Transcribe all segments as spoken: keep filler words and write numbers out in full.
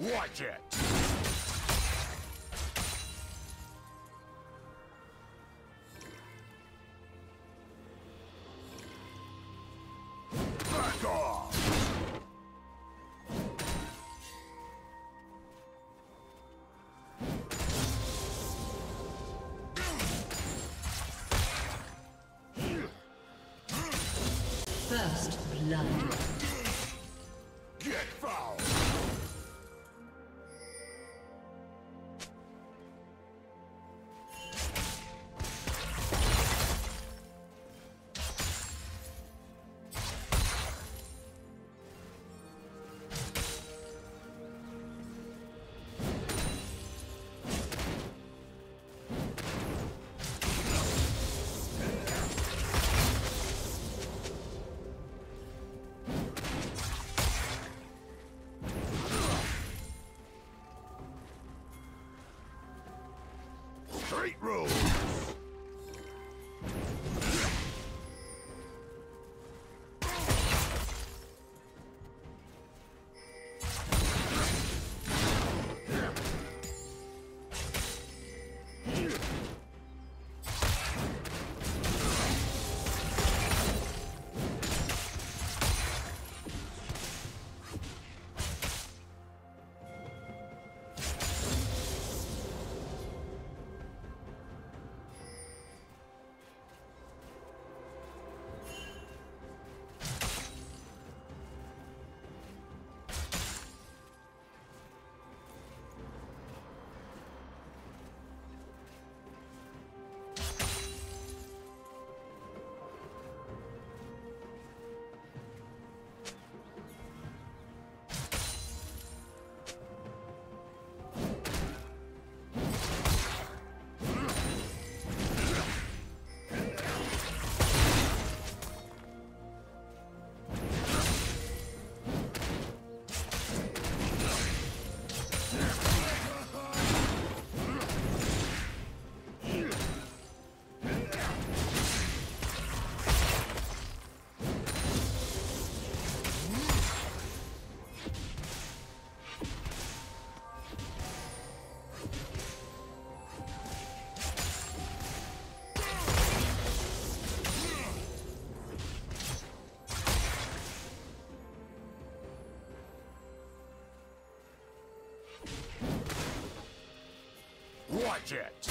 Watch it! First blood. Great rules. Watch it!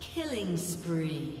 Killing spree.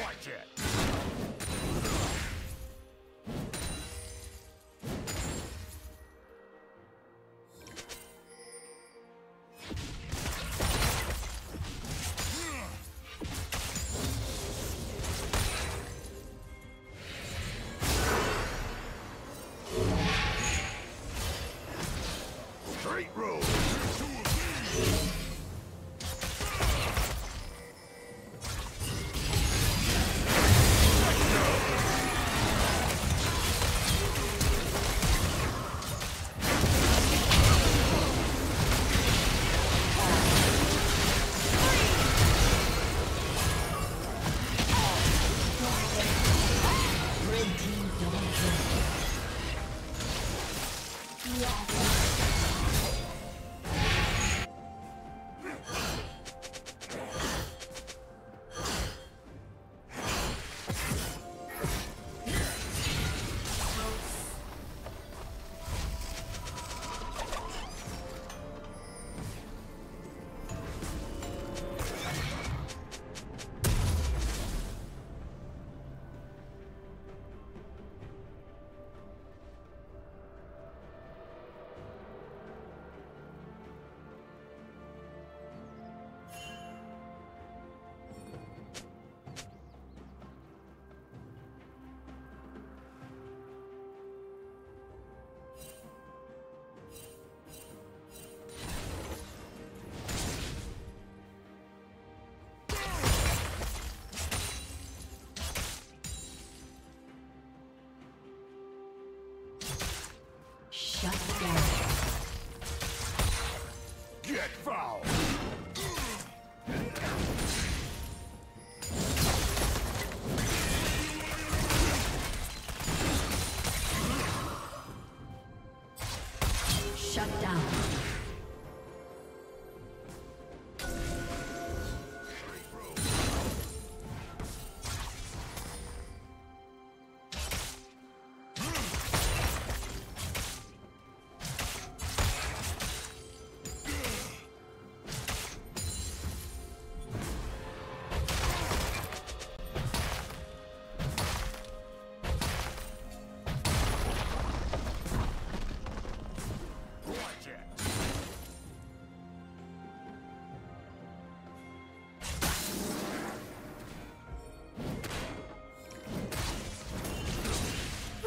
Watch it!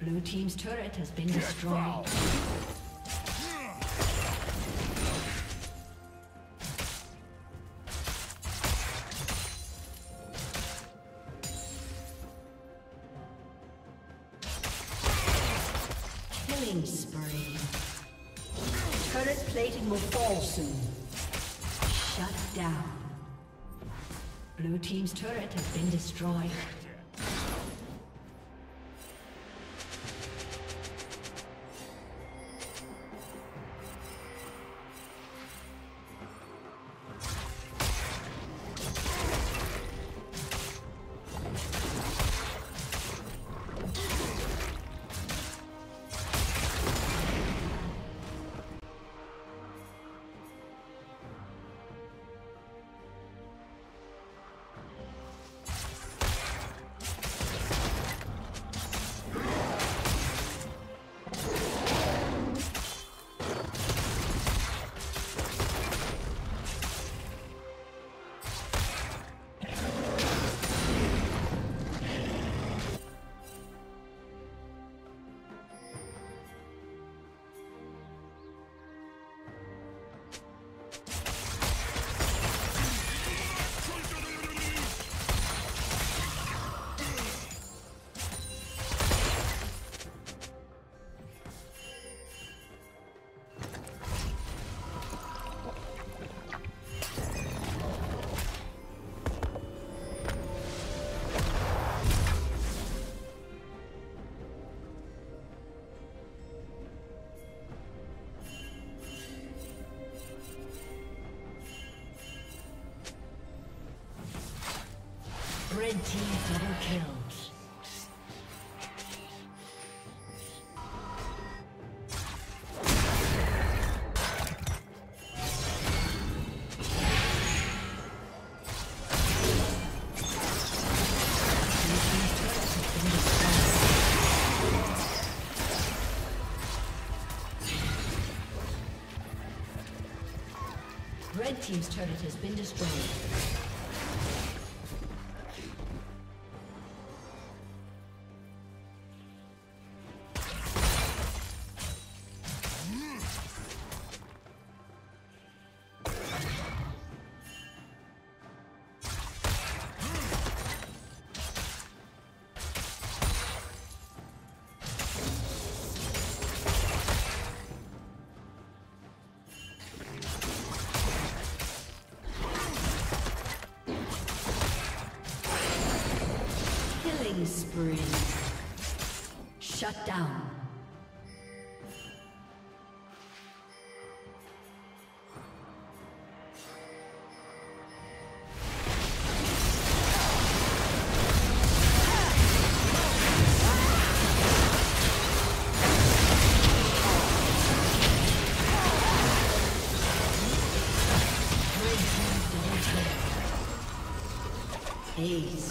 Blue team's turret has been destroyed. Killing spree. Turret plating will fall soon. Shut down. Blue team's turret has been destroyed. Red team double kill. Red team's turret has been destroyed. Spree. Shut down. Aced.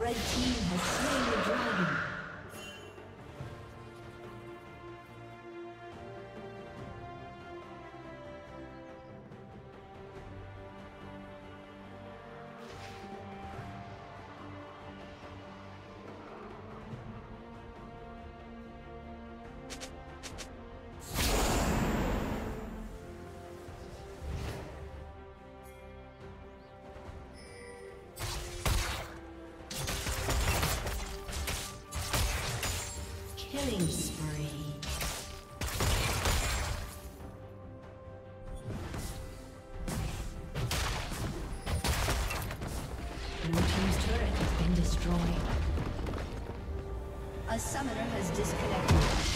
Red team has slain the dragon. Killing spree. Blue team's turret has been destroyed. A summoner has disconnected.